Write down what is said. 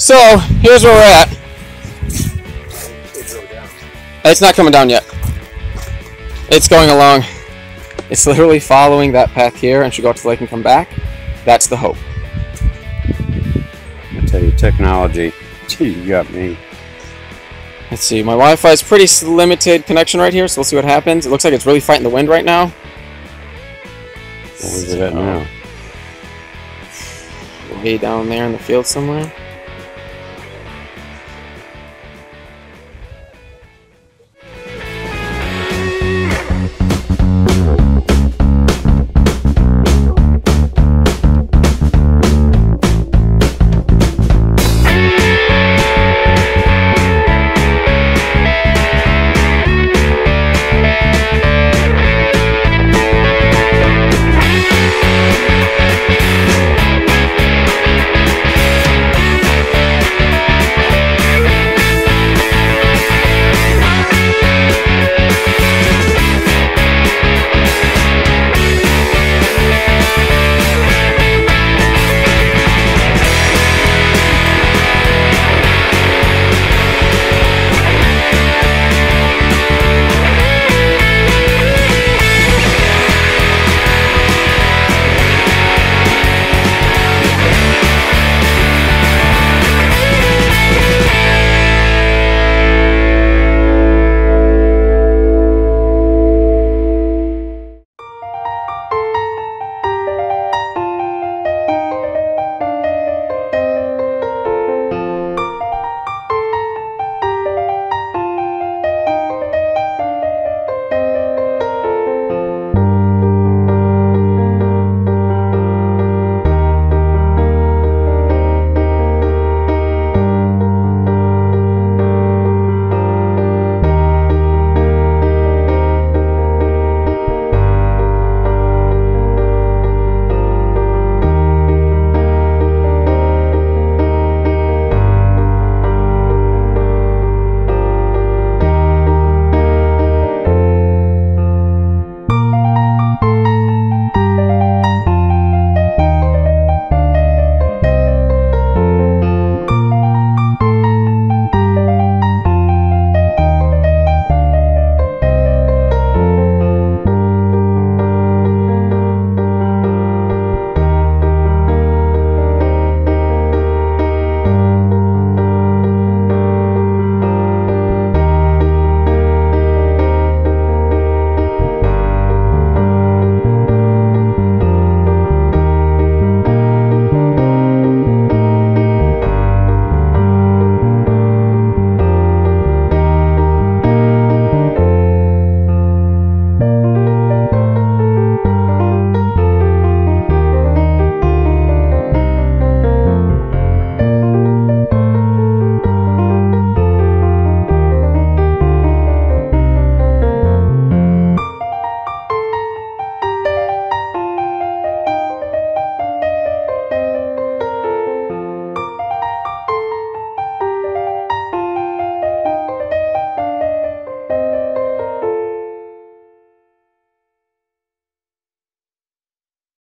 So here's where we're at. It's really down. It's not coming down yet. It's going along. It's literally following that path here and should go up to the lake and come back. That's the hope. I tell you, technology. Gee, you got me. Let's see. My Wi-Fi is pretty limited connection right here, so we'll see what happens. It looks like it's really fighting the wind right now. What is it at now? Way down there in the field somewhere.